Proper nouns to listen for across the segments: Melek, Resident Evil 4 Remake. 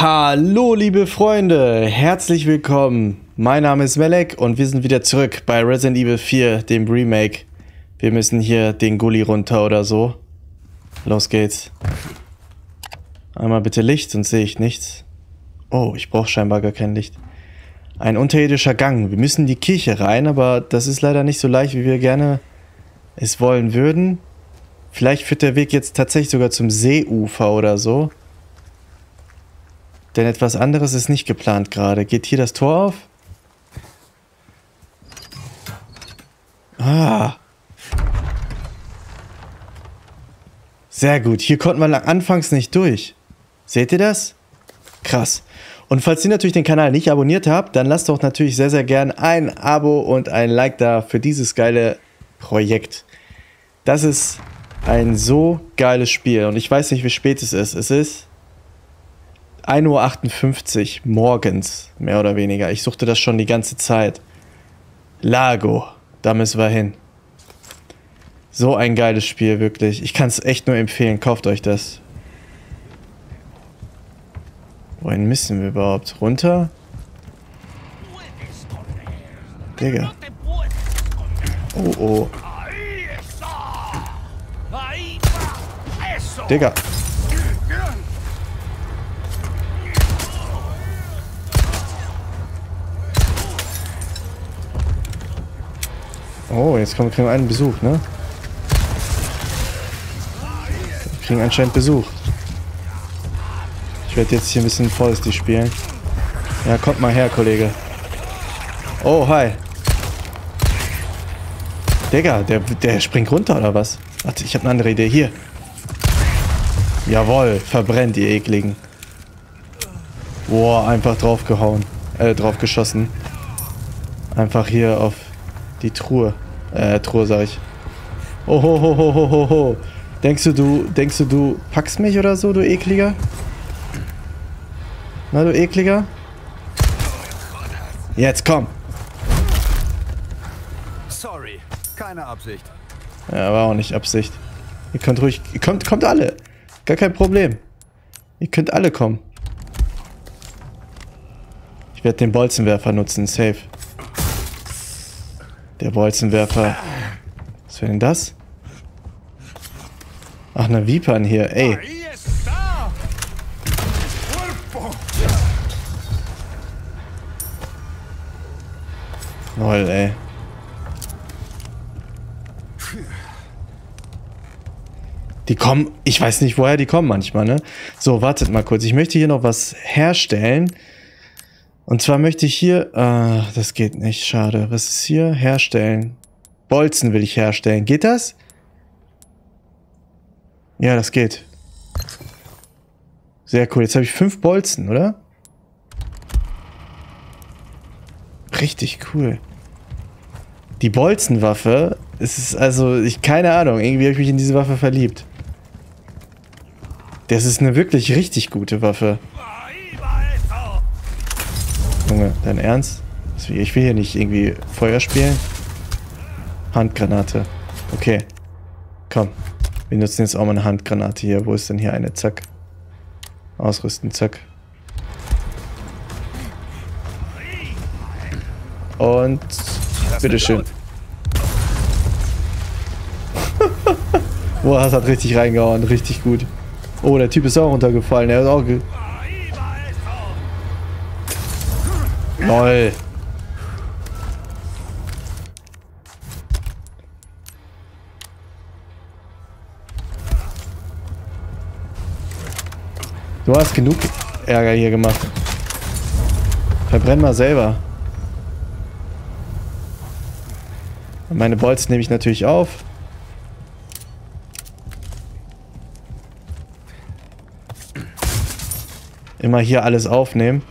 Hallo liebe Freunde, herzlich willkommen. Mein Name ist Melek und wir sind wieder zurück bei Resident Evil 4, dem Remake. Wir müssen hier den Gully runter oder so. Los geht's. Einmal bitte Licht, sonst sehe ich nichts. Oh, ich brauche scheinbar gar kein Licht. Ein unterirdischer Gang. Wir müssen in die Kirche rein, aber das ist leider nicht so leicht, wie wir gerne es wollen würden. Vielleicht führt der Weg jetzt tatsächlich sogar zum Seeufer oder so. Denn etwas anderes ist nicht geplant gerade. Geht hier das Tor auf? Ah. Sehr gut. Hier konnten wir anfangs nicht durch. Seht ihr das? Krass. Und falls ihr natürlich den Kanal nicht abonniert habt, dann lasst doch natürlich sehr, sehr gern ein Abo und ein Like da für dieses geile Projekt. Das ist ein so geiles Spiel. Und ich weiß nicht, wie spät es ist. Es ist 1:58 Uhr morgens, mehr oder weniger. Ich suchte das schon die ganze Zeit. Lago, da müssen wir hin. So ein geiles Spiel, wirklich. Ich kann es echt nur empfehlen, kauft euch das. Wohin müssen wir überhaupt? Runter? Digga. Oh, oh. Digga. Oh, jetzt kriegen wir einen Besuch, ne? Wir kriegen anscheinend Besuch. Ich werde jetzt hier ein bisschen vorsichtig spielen. Ja, kommt mal her, Kollege. Oh, hi. Digga, der springt runter, oder was? Warte, ich habe eine andere Idee. Hier. Jawohl, verbrennt, ihr Ekligen. Boah, einfach draufgehauen. Draufgeschossen. Einfach hier auf die Truhe. Truhe, sag ich. Ohohohohoho. Denkst du, du packst mich oder so, du Ekliger? Na, du Ekliger? Jetzt komm! Sorry, keine Absicht. Ja, war auch nicht Absicht. Ihr könnt ruhig. Ihr kommt alle! Gar kein Problem. Ihr könnt alle kommen. Ich werde den Bolzenwerfer nutzen, safe. Der Bolzenwerfer. Was wäre denn das? Ach, eine Vipern hier, ey. Lol, ey. Die kommen, ich weiß nicht, woher die kommen manchmal, ne? So, wartet mal kurz. Ich möchte hier noch was herstellen. Und zwar möchte ich hier... Ah, das geht nicht, schade. Was ist hier? Herstellen. Bolzen will ich herstellen. Geht das? Ja, das geht. Sehr cool. Jetzt habe ich 5 Bolzen, oder? Richtig cool. Die Bolzenwaffe, es ist also... Keine Ahnung, irgendwie habe ich mich in diese Waffe verliebt. Das ist eine wirklich richtig gute Waffe. Junge, dein Ernst? Ich will hier nicht irgendwie Feuer spielen. Handgranate. Okay. Komm. Wir nutzen jetzt auch mal eine Handgranate hier. Wo ist denn hier eine? Zack. Ausrüsten, zack. Und... Bitteschön. Boah, das hat richtig reingehauen. Richtig gut. Oh, der Typ ist auch runtergefallen. Er ist auch... Lol. Du hast genug Ärger hier gemacht. Verbrenn mal selber. Meine Bolzen nehme ich natürlich auf. Immer hier alles aufnehmen.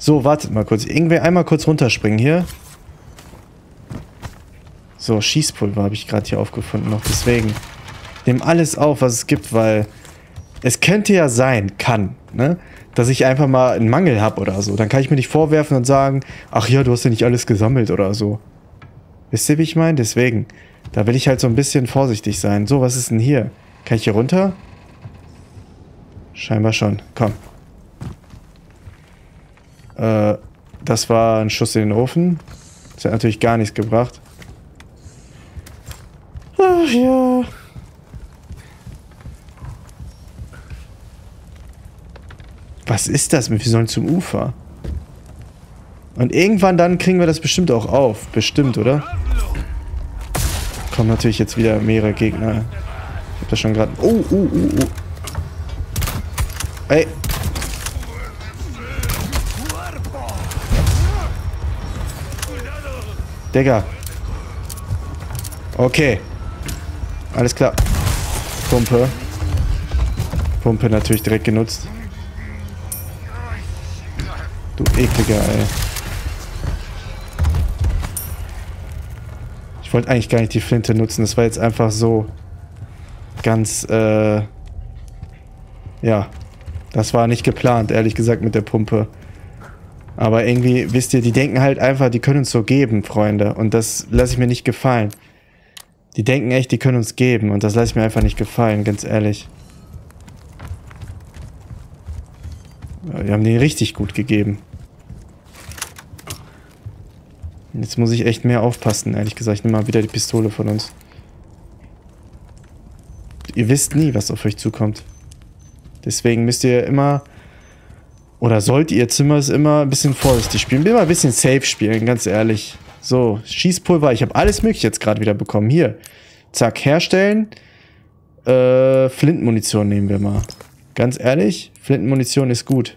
So, wartet mal kurz. Irgendwer einmal kurz runterspringen hier. So, Schießpulver habe ich gerade hier aufgefunden noch. Deswegen, nehmt alles auf, was es gibt, weil es könnte ja sein, ne, dass ich einfach mal einen Mangel habe oder so. Dann kann ich mir nicht vorwerfen und sagen, ach ja, du hast ja nicht alles gesammelt oder so. Wisst ihr, wie ich meine? Deswegen, da will ich halt so ein bisschen vorsichtig sein. So, was ist denn hier? Kann ich hier runter? Scheinbar schon. Komm. Das war ein Schuss in den Ofen. Das hat natürlich gar nichts gebracht. Ach ja. Was ist das? Wir sollen zum Ufer. Und irgendwann dann kriegen wir das bestimmt auch auf. Bestimmt, oder? Kommen natürlich jetzt wieder mehrere Gegner. Ich hab das schon gerade... Oh. Ey. Digga. Okay. Alles klar. Pumpe. Pumpe natürlich direkt genutzt. Du ekliger, ey. Ich wollte eigentlich gar nicht die Flinte nutzen. Das war jetzt einfach so ganz, ja, das war nicht geplant, ehrlich gesagt, mit der Pumpe. Aber irgendwie, wisst ihr, die denken halt einfach, die können uns so geben, Freunde. Und das lasse ich mir nicht gefallen. Die denken echt, die können uns geben. Und das lasse ich mir einfach nicht gefallen, ganz ehrlich. Wir haben denen richtig gut gegeben. Jetzt muss ich echt mehr aufpassen, ehrlich gesagt. Ich nehme mal wieder die Pistole von uns. Ihr wisst nie, was auf euch zukommt. Deswegen müsst ihr immer... Oder sollt ihr Zimmers immer ein bisschen vorsichtig spielen. Immer ein bisschen safe spielen, ganz ehrlich. So, Schießpulver. Ich habe alles mögliche jetzt gerade wieder bekommen. Hier. Zack, herstellen. Flintenmunition nehmen wir mal. Ganz ehrlich, Flintenmunition ist gut.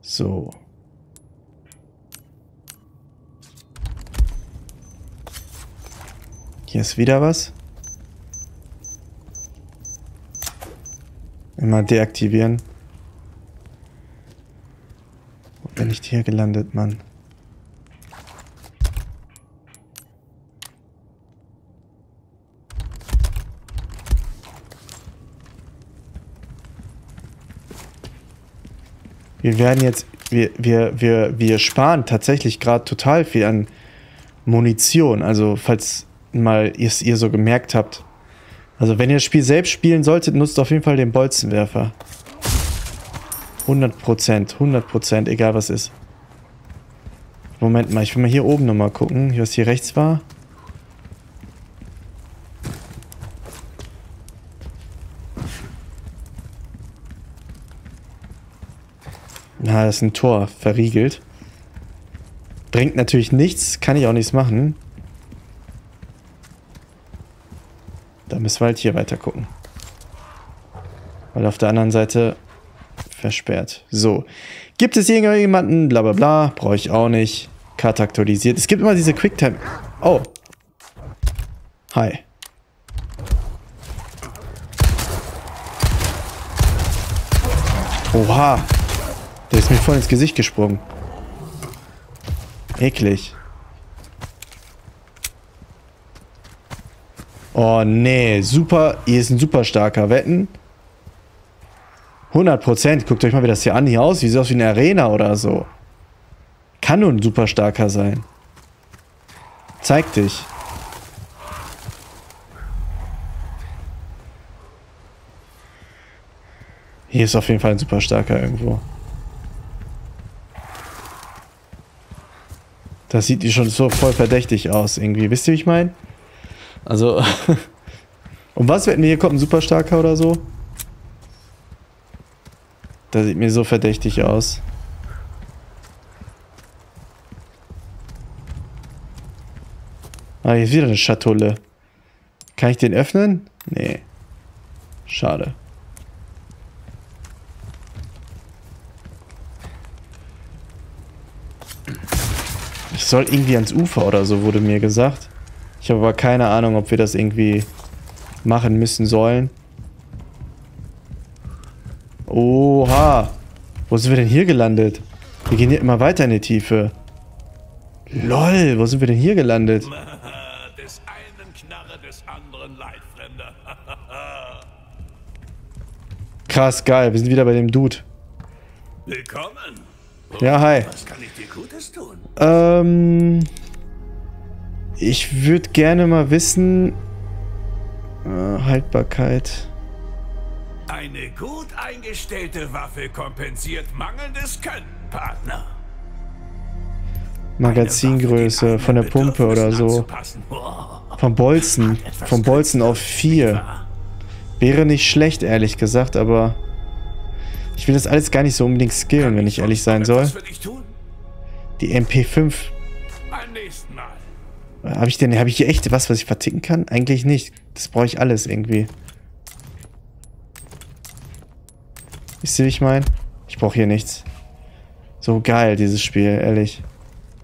So. Hier ist wieder was. Immer deaktivieren. Bin nicht hier gelandet, Mann. Wir werden jetzt, wir sparen tatsächlich gerade total viel an Munition. Also falls mal ihr so gemerkt habt. Also wenn ihr das Spiel selbst spielen solltet, nutzt auf jeden Fall den Bolzenwerfer. 100%, egal was ist. Moment mal, ich will mal hier oben nochmal gucken, was hier rechts war. Na, das ist ein Tor, verriegelt. Bringt natürlich nichts, kann ich auch nichts machen. Da müssen wir halt hier weiter gucken. Weil auf der anderen Seite... versperrt. So. Gibt es irgendjemanden? Blablabla. Bla. Brauche ich auch nicht. Karte aktualisiert. Es gibt immer diese Quicktime. Oh. Hi. Oha. Der ist mir voll ins Gesicht gesprungen. Eklig. Oh, nee. Super. Hier ist ein super starker. Wetten. 100%. Guckt euch mal, wie das hier an. Hier aus. Wie sieht das aus wie eine Arena oder so. Kann nun super starker sein. Zeig dich. Hier ist auf jeden Fall ein super starker irgendwo. Das sieht schon so voll verdächtig aus irgendwie. Wisst ihr, wie ich meine? Also. Und was, wenn hier kommt ein super starker oder so? Das sieht mir so verdächtig aus. Ah, hier ist wieder eine Schatulle. Kann ich den öffnen? Nee. Schade. Ich soll irgendwie ans Ufer oder so, wurde mir gesagt. Ich habe aber keine Ahnung, ob wir das irgendwie machen müssen sollen. Oha. Wo sind wir denn hier gelandet? Wir gehen hier immer weiter in die Tiefe. LOL, wo sind wir denn hier gelandet? Des einen Knarre, des anderen Leidfremder. Krass, geil. Wir sind wieder bei dem Dude. Willkommen. Ja, hi. Was kann ich dir Gutes tun? Ich würde gerne mal wissen... Haltbarkeit... Eine gut eingestellte Waffe kompensiert mangelndes Können, Partner. Magazingröße von der Pumpe oder so. Vom Bolzen auf 4. Wäre nicht schlecht, ehrlich gesagt, aber ich will das alles gar nicht so unbedingt skillen, wenn ich ehrlich sein soll. Die MP5. Habe ich hier echt was ich verticken kann? Eigentlich nicht. Das brauche ich alles irgendwie. Wisst ihr, wie ich meine? Ich brauche hier nichts. So geil, dieses Spiel, ehrlich.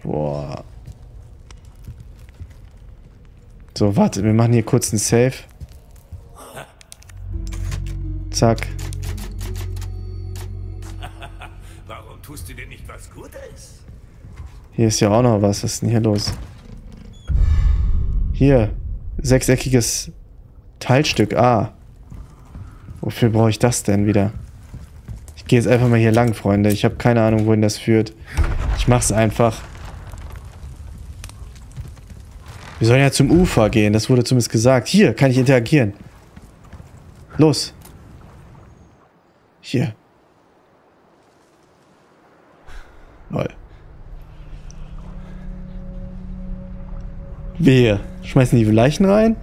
Boah. So, warte, wir machen hier kurz einen Save. Zack. Warum tust du dir nicht was Gutes? Hier ist ja auch noch was. Was ist denn hier los? Hier. Sechseckiges Teilstück. Ah. Wofür brauche ich das denn wieder? Ich gehe jetzt einfach mal hier lang, Freunde. Ich habe keine Ahnung, wohin das führt. Ich mach's einfach. Wir sollen ja zum Ufer gehen, das wurde zumindest gesagt. Hier kann ich interagieren. Los. Hier. Lol. Wehe. Schmeißen die Leichen rein?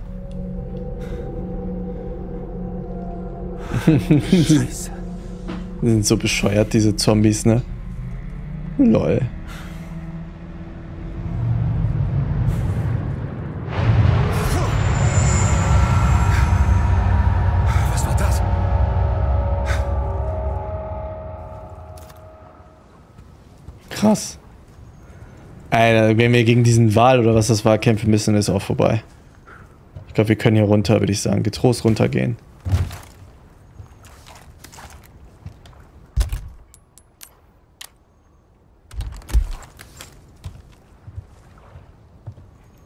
Scheiße. Die sind so bescheuert, diese Zombies, ne? Lol. Krass. Alter, wenn wir gegen diesen Wal oder was das war kämpfen müssen, ist auch vorbei. Ich glaube, wir können hier runter, würde ich sagen. Getrost runtergehen.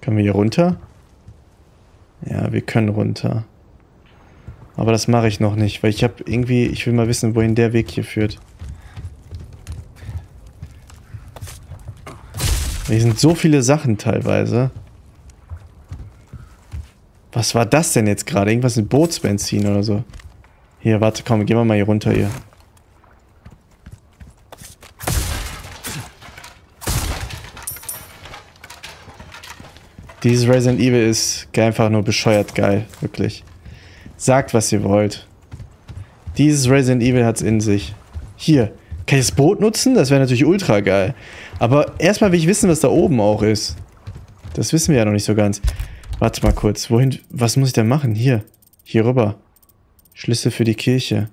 Können wir hier runter? Ja, wir können runter. Aber das mache ich noch nicht, weil ich habe irgendwie... Ich will mal wissen, wohin der Weg hier führt. Hier sind so viele Sachen teilweise. Was war das denn jetzt gerade? Irgendwas mit Bootsbenzin oder so. Hier, warte, komm, gehen wir mal hier runter hier. Dieses Resident Evil ist einfach nur bescheuert geil. Wirklich. Sagt, was ihr wollt. Dieses Resident Evil hat's in sich. Hier. Kann ich das Boot nutzen? Das wäre natürlich ultra geil. Aber erstmal will ich wissen, was da oben auch ist. Das wissen wir ja noch nicht so ganz. Warte mal kurz. Wohin? Was muss ich denn machen? Hier. Hier rüber. Schlüssel für die Kirche.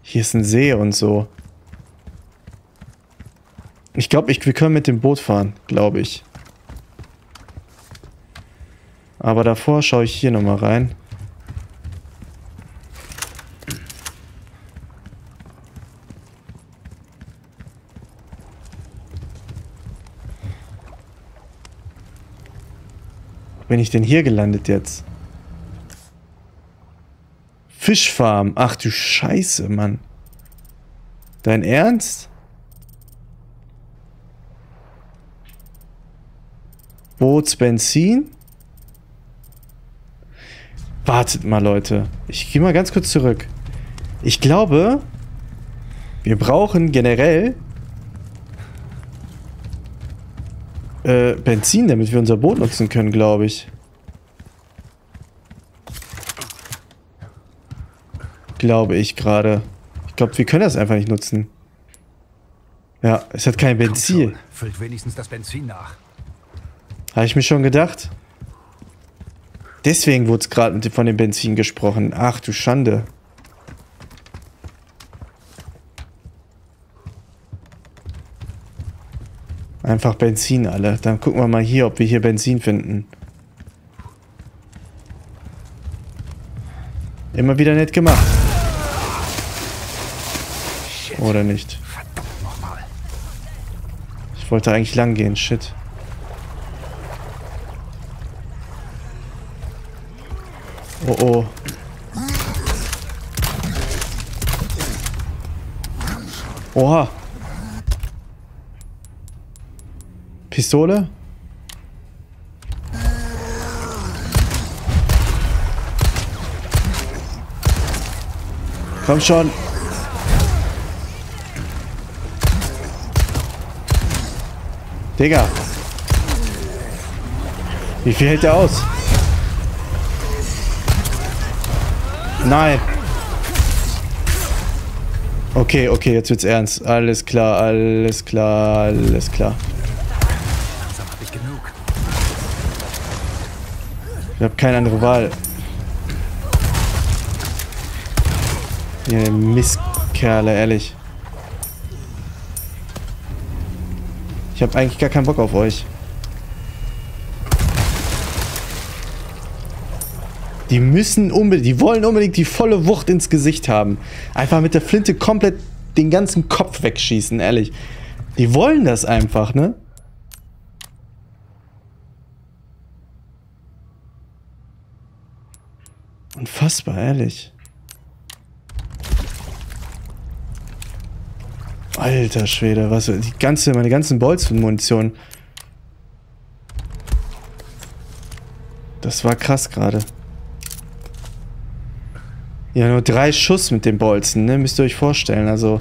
Hier ist ein See und so. Ich glaube, wir können mit dem Boot fahren. Glaube ich. Aber davor schaue ich hier nochmal rein. Bin ich denn hier gelandet jetzt? Fischfarm. Ach du Scheiße, Mann. Dein Ernst? Bootsbenzin? Wartet mal, Leute. Ich gehe mal ganz kurz zurück. Ich glaube, wir brauchen generell Benzin, damit wir unser Boot nutzen können, glaube ich. Glaube ich gerade. Ich glaube, wir können das einfach nicht nutzen. Ja, es hat kein Benzin. Füllt wenigstens das Benzin nach. Habe ich mir schon gedacht. Deswegen wurde es gerade von dem Benzin gesprochen. Ach du Schande. Einfach Benzin alle. Dann gucken wir mal hier, ob wir hier Benzin finden. Immer wieder nett gemacht. Shit. Oder nicht? Verdammt nochmal. Ich wollte eigentlich lang gehen, shit. Oh oh. Oha. Pistole? Komm schon. Digga. Wie viel hält der aus? Nein. Okay, okay, jetzt wird's ernst. Alles klar, alles klar, alles klar. Ich hab keine andere Wahl. Ihr Mistkerle, ehrlich. Ich hab eigentlich gar keinen Bock auf euch. Die müssen unbedingt, die wollen unbedingt die volle Wucht ins Gesicht haben. Einfach mit der Flinte komplett den ganzen Kopf wegschießen, ehrlich. Die wollen das einfach, ne? Unfassbar, ehrlich. Alter Schwede, was die ganze, meine ganzen Bolzen und Munition. Das war krass gerade. Ja, nur 3 Schuss mit den Bolzen, ne? Müsst ihr euch vorstellen. Also,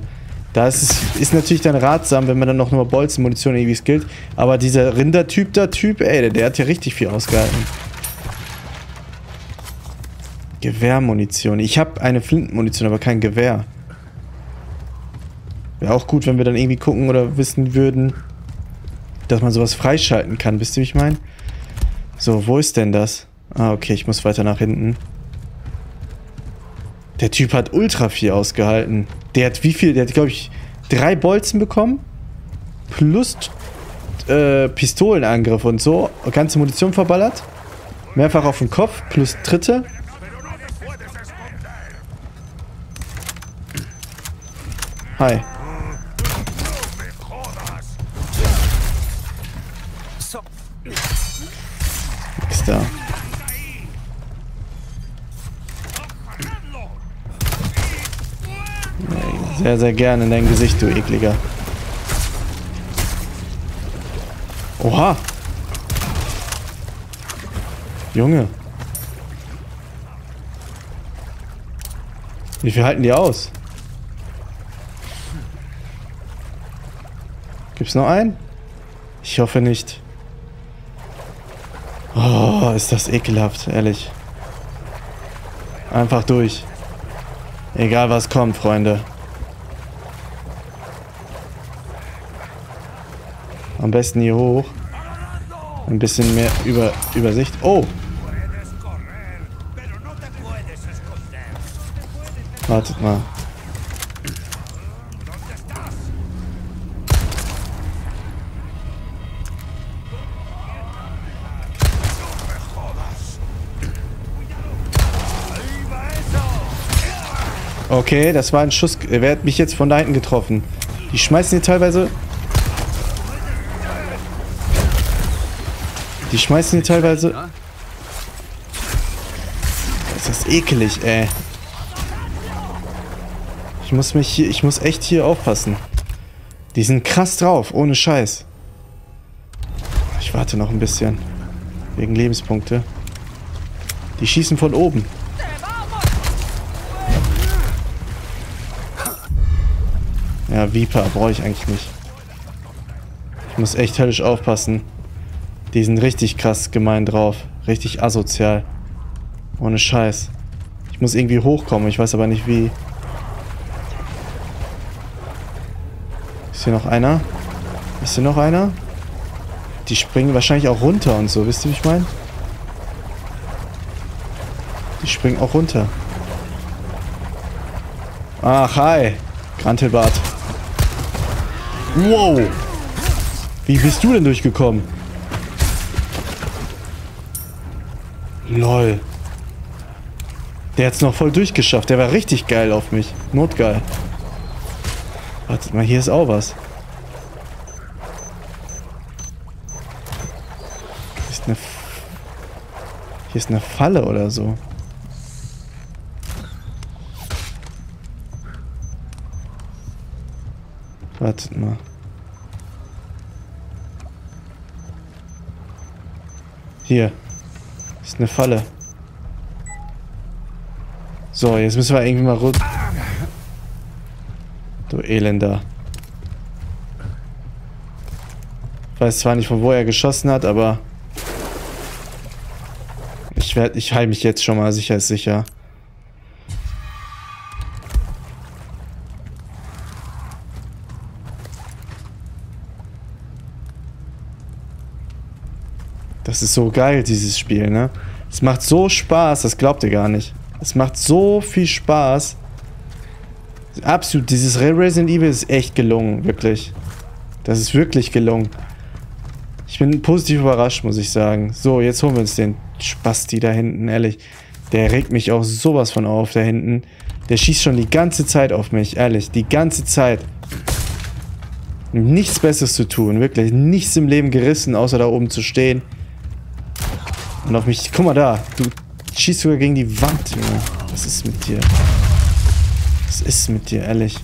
da ist natürlich dann ratsam, wenn man dann noch nur Bolzen, Munition, irgendwie skillt. Aber dieser Rindertyp, ey, der hat ja richtig viel ausgehalten. Gewehrmunition. Ich habe eine Flintenmunition, aber kein Gewehr. Wäre auch gut, wenn wir dann irgendwie gucken oder wissen würden, dass man sowas freischalten kann. Wisst ihr, wie ich meine? So, wo ist denn das? Ah, okay, ich muss weiter nach hinten. Der Typ hat ultra viel ausgehalten. Der hat wie viel? Der hat, glaube ich, 3 Bolzen bekommen. Plus Pistolenangriff und so. Ganze Munition verballert. Mehrfach auf den Kopf. Plus Tritte. Hi. Nix da. Sehr, sehr gerne in dein Gesicht, du Ekliger. Oha! Junge. Wie viel halten die aus? Gibt's noch einen? Ich hoffe nicht. Oh, ist das ekelhaft, ehrlich. Einfach durch. Egal was kommt, Freunde. Am besten hier hoch. Ein bisschen mehr Übersicht. Oh! Wartet mal. Okay, das war ein Schuss. Wer hat mich jetzt von da hinten getroffen? Die schmeißen hier teilweise... Das ist ekelig, ey. Ich muss mich hier... Ich muss echt hier aufpassen. Die sind krass drauf, ohne Scheiß. Ich warte noch ein bisschen. Wegen Lebenspunkte. Die schießen von oben. Ja, Viper brauche ich eigentlich nicht. Ich muss echt höllisch aufpassen. Die sind richtig krass gemein drauf. Richtig asozial. Ohne Scheiß. Ich muss irgendwie hochkommen, ich weiß aber nicht wie. Ist hier noch einer? Ist hier noch einer? Die springen wahrscheinlich auch runter und so, wisst ihr, wie ich meine? Die springen auch runter. Ach, hi. Grantelbart. Wow! Wie bist du denn durchgekommen? Lol. Der hat's noch voll durchgeschafft. Der war richtig geil auf mich. Notgeil. Wartet mal, hier ist auch was. Hier ist eine Falle oder so. Wartet mal. Hier. Ist eine Falle. So, jetzt müssen wir irgendwie mal runter. Du Elender. Ich weiß zwar nicht, von wo er geschossen hat, aber... Ich heile mich jetzt schon mal, sicher ist sicher. Das ist so geil, dieses Spiel, ne? Es macht so Spaß, das glaubt ihr gar nicht. Es macht so viel Spaß. Absolut, dieses Resident Evil ist echt gelungen, wirklich. Das ist wirklich gelungen. Ich bin positiv überrascht, muss ich sagen. So, jetzt holen wir uns den Spasti da hinten, ehrlich. Der regt mich auch sowas von auf, da hinten. Der schießt schon die ganze Zeit auf mich, ehrlich. Die ganze Zeit. Nichts Besseres zu tun, wirklich. Nichts im Leben gerissen, außer da oben zu stehen. Und auf mich, guck mal da, du schießt sogar gegen die Wand, Junge. Was ist mit dir? Was ist mit dir, ehrlich?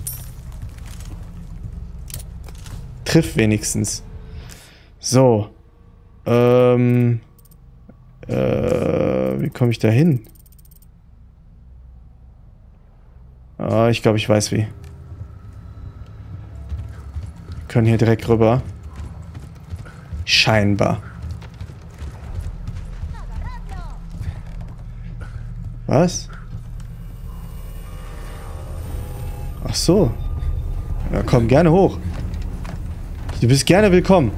Triff wenigstens. So. Wie komme ich da hin? Ah, ich glaube, ich weiß wie. Wir können hier direkt rüber. Scheinbar. Was? Ach so. Ja, komm gerne hoch. Du bist gerne willkommen.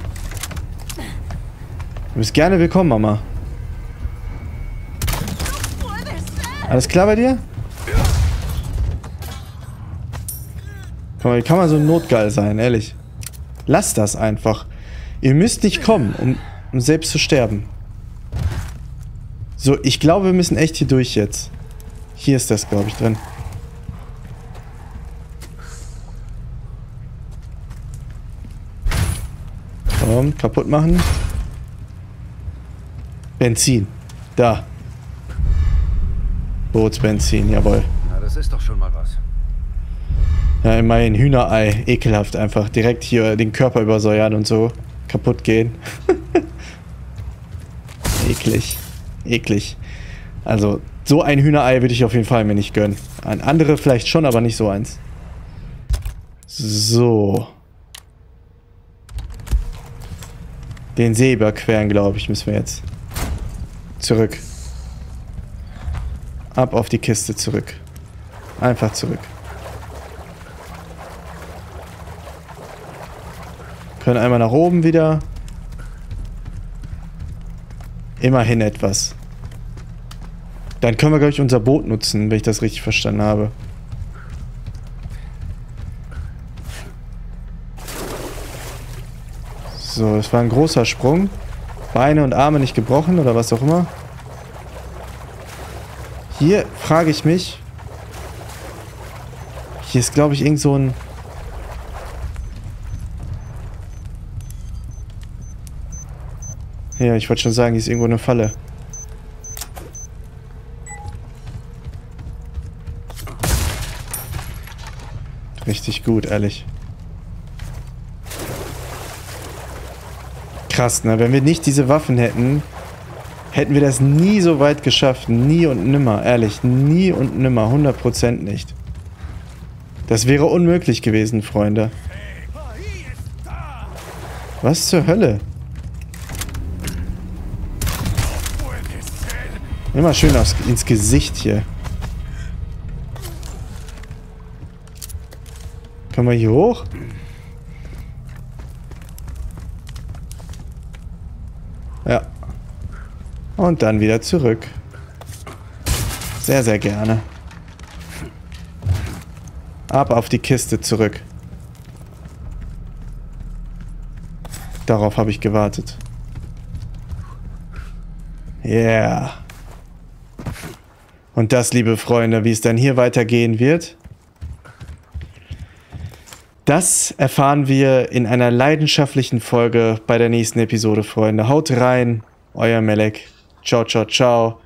Du bist gerne willkommen, Mama. Alles klar bei dir? Komm mal, wie kann man so notgeil sein, ehrlich? Lass das einfach. Ihr müsst nicht kommen, um selbst zu sterben. So, ich glaube, wir müssen echt hier durch jetzt. Hier ist das, glaube ich, drin. Komm, kaputt machen. Benzin. Da. Bootsbenzin, jawohl. Na, das ist doch schon mal was. Ja, immerhin Hühnerei. Ekelhaft einfach. Direkt hier den Körper übersäuern und so. Kaputt gehen. Eklig. Eklig. Also, so ein Hühnerei würde ich auf jeden Fall mir nicht gönnen. Ein andere vielleicht schon, aber nicht so eins. So. Den See überqueren, glaube ich, müssen wir jetzt. Zurück. Ab auf die Kiste zurück. Einfach zurück. Können einmal nach oben wieder. Immerhin etwas. Dann können wir, glaube ich, unser Boot nutzen, wenn ich das richtig verstanden habe. So, das war ein großer Sprung. Beine und Arme nicht gebrochen oder was auch immer. Hier frage ich mich. Hier ist, glaube ich, irgend so ein... Ja, ich wollte schon sagen, hier ist irgendwo eine Falle. Richtig gut, ehrlich. Krass, ne? Wenn wir nicht diese Waffen hätten, hätten wir das nie so weit geschafft. Nie und nimmer, ehrlich. Nie und nimmer, 100% nicht. Das wäre unmöglich gewesen, Freunde. Was zur Hölle? Immer schön ins Gesicht hier. Können wir hier hoch? Ja. Und dann wieder zurück. Sehr, sehr gerne. Ab auf die Kiste zurück. Darauf habe ich gewartet. Yeah. Und das, liebe Freunde, wie es dann hier weitergehen wird, das erfahren wir in einer leidenschaftlichen Folge bei der nächsten Episode, Freunde. Haut rein, euer Melek. Ciao, ciao, ciao.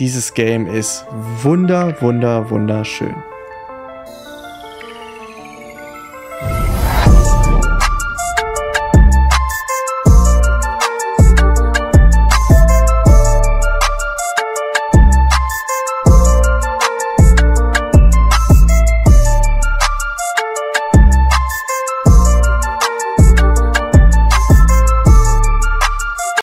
Dieses Game ist wunderschön.